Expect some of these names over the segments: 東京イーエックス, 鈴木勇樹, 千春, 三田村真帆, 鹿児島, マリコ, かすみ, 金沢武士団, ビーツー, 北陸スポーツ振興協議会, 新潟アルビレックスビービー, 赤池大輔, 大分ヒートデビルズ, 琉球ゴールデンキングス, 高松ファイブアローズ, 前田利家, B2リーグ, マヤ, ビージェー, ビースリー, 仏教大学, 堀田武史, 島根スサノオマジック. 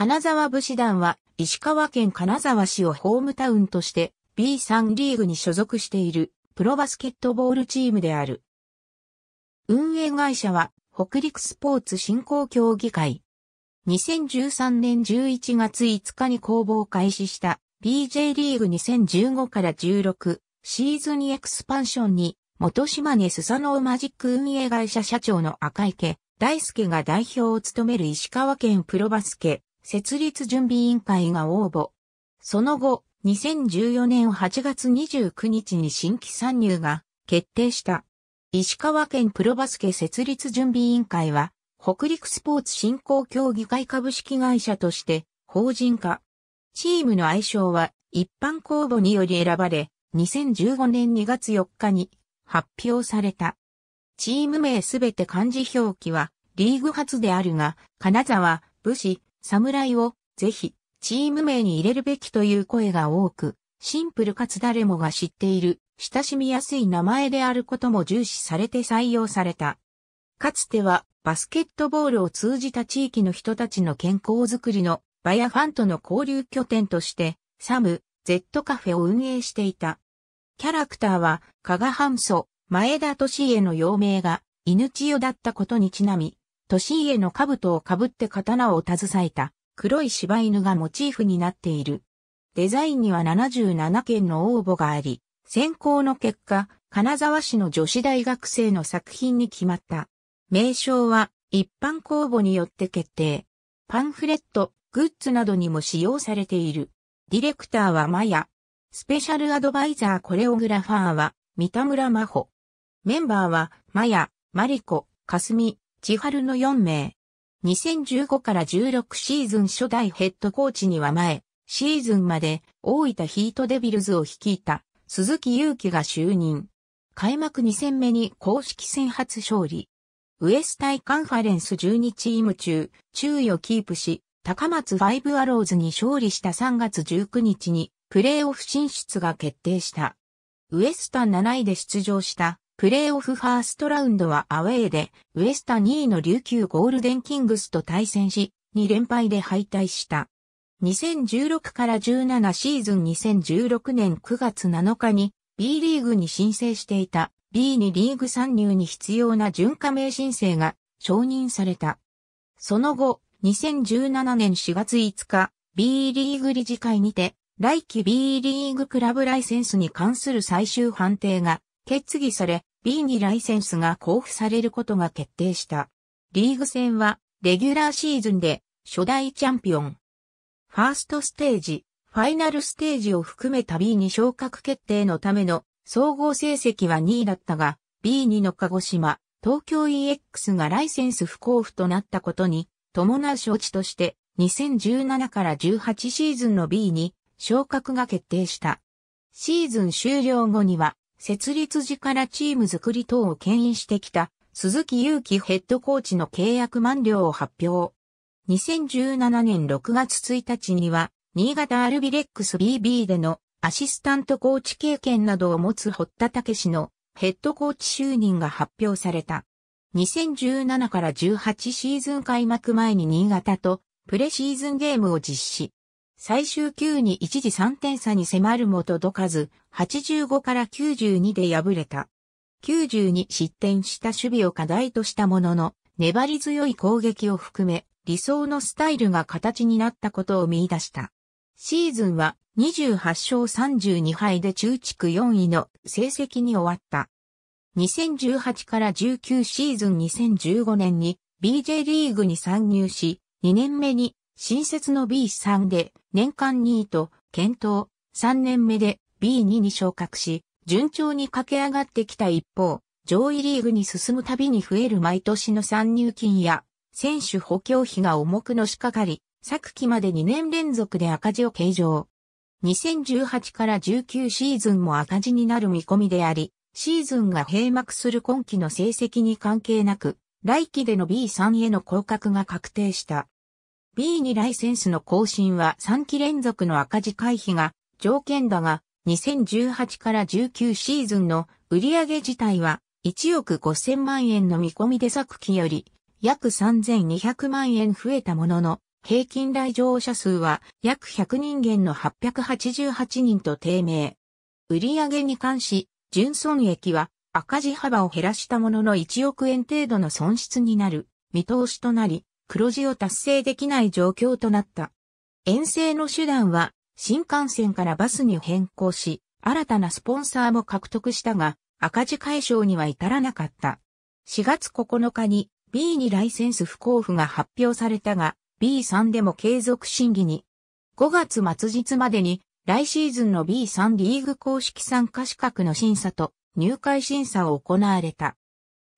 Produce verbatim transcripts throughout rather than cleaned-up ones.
金沢武士団は石川県金沢市をホームタウンとして ビースリー リーグに所属しているプロバスケットボールチームである。運営会社は北陸スポーツ振興協議会。にせんじゅうさんねんじゅういちがついつかに公募を開始した ビージェー リーグにせんじゅうごからじゅうろくシーズンエクスパンションに元島根スサノオマジック運営会社社長の赤池大輔が代表を務める石川県プロバスケ設立準備委員会が応募。その後、にせんじゅうよねんはちがつにじゅうくにちに新規参入が決定した。石川県プロバスケ設立準備委員会は、北陸スポーツ振興協議会株式会社として法人化。チームの愛称は一般公募により選ばれ、にせんじゅうごねんにがつよっかに発表された。チーム名すべて漢字表記はリーグ初であるが、金沢、武士、侍をぜひチーム名に入れるべきという声が多く、シンプルかつ誰もが知っている親しみやすい名前であることも重視されて採用された。かつてはバスケットボールを通じた地域の人たちの健康づくりの場やファンとの交流拠点としてサム Z カフェを運営していた。キャラクターは加賀藩祖前田利家の幼名が犬千代だったことにちなみ、利家の兜をかぶって刀を携えた黒い柴犬がモチーフになっている。デザインにはななじゅうななけんの応募があり、選考の結果、金沢市の女子大学生の作品に決まった。名称は一般公募によって決定。パンフレット、グッズなどにも使用されている。ディレクターはマヤ。スペシャルアドバイザーコレオグラファーは三田村真帆。メンバーはマヤ、マリコ、かすみ、千春のよんめい。にせんじゅうごからじゅうろくシーズン初代ヘッドコーチには前、シーズンまで大分ヒートデビルズを率いた鈴木勇樹が就任。開幕にせんめに公式戦初勝利。ウエスタイカンファレンスじゅうにチーム中、首位をキープし、高松ファイブアローズに勝利したさんがつじゅうくにちにプレーオフ進出が決定した。ウエスタなないで出場した。プレーオフファーストラウンドはアウェーで、ウエスタにいの琉球ゴールデンキングスと対戦し、にれんぱいで敗退した。にせんじゅうろくからじゅうななシーズンにせんじゅうろくねんくがつなのかに B リーグに申請していた ビーツー リーグ参入に必要な準加盟申請が承認された。その後、にせんじゅうななねんしがついつか、B リーグ理事会にて、来季 B リーグクラブライセンスに関する最終判定が決議され、ビーツー ライセンスが交付されることが決定した。リーグ戦は、レギュラーシーズンで、初代チャンピオン。ファーストステージ、ファイナルステージを含めた ビーツー 昇格決定のための総合成績はにいだったが、ビーツー の鹿児島、東京 イーエックス がライセンス不交付となったことに、伴う処置として、にせんじゅうななからじゅうはちシーズンの ビーツー 昇格が決定した。シーズン終了後には、設立時からチーム作り等を牽引してきた鈴木勇樹ヘッドコーチの契約満了を発表。にせんじゅうななねんろくがつついたちには新潟アルビレックス ビービー でのアシスタントコーチ経験などを持つ堀田武史のヘッドコーチ就任が発表された。にせんじゅうななからじゅうはちシーズン開幕前に新潟とプレシーズンゲームを実施。最終きゅうに一時さんてんさに迫るも届かず、はちじゅうごからきゅうじゅうにで敗れた。きゅうじゅうにしってんした守備を課題としたものの、粘り強い攻撃を含め、理想のスタイルが形になったことを見出した。シーズンはにじゅうはっしょうさんじゅうにはいで中地区よんいの成績に終わった。にせんじゅうはちからじゅうきゅうシーズンにせんじゅうごねんに ビージェー リーグに参入し、にねんめに新設の ビースリー で年間にいと健闘、さんねんめで ビーツー に昇格し、順調に駆け上がってきた一方、上位リーグに進むたびに増える毎年の参入金や、選手補強費が重くのしかかり、昨季までにねんれんぞくで赤字を計上。にせんじゅうはちからじゅうきゅうシーズンも赤字になる見込みであり、シーズンが閉幕する今季の成績に関係なく、来季での ビースリー への降格が確定した。ビーツー ライセンスの更新はさんきれんぞくの赤字回避が条件だが、にせんじゅうはちからじゅうきゅうシーズンの売上自体はいちおくごせんまんえんの見込みで昨期より約さんぜんにひゃくまんえん増えたものの、平均来場者数は約ひゃくにん減のはっぴゃくはちじゅうはちにんと低迷。売上に関し、純損益は赤字幅を減らしたもののいちおくえん程度の損失になる見通しとなり、黒字を達成できない状況となった。遠征の手段は新幹線からバスに変更し、新たなスポンサーも獲得したが、赤字解消には至らなかった。しがつここのかに ビーツー にライセンス不交付が発表されたが、ビースリー でも継続審議に。ごがつまつ日までに来シーズンの ビースリー リーグ公式参加資格の審査と入会審査を行われた。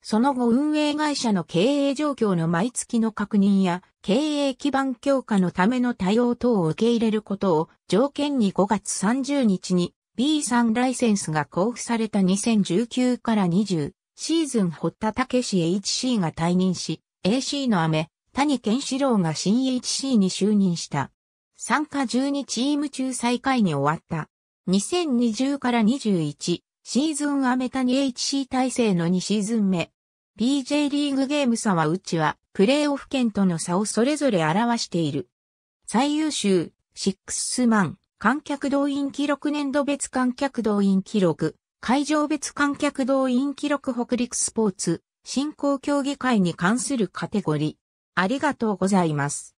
その後運営会社の経営状況の毎月の確認や経営基盤強化のための対応等を受け入れることを条件にごがつさんじゅうにちに ビースリー ライセンスが交付されたにせんじゅうきゅうからにじゅうシーズン堀田武史 エイチシー が退任し エーシー の雨。谷健志郎が新 エイチシー に就任した。参加じゅうにチーム中最下位に終わった。にせんにじゅうからにじゅういちシーズン雨谷 エイチシー 体制のにシーズンめ。ビージェー リーグゲーム差はうちはプレーオフ圏との差をそれぞれ表している。最優秀、シックスマン、観客動員記録年度別観客動員記録、会場別観客動員記録北陸スポーツ、振興協議会に関するカテゴリー。ありがとうございます。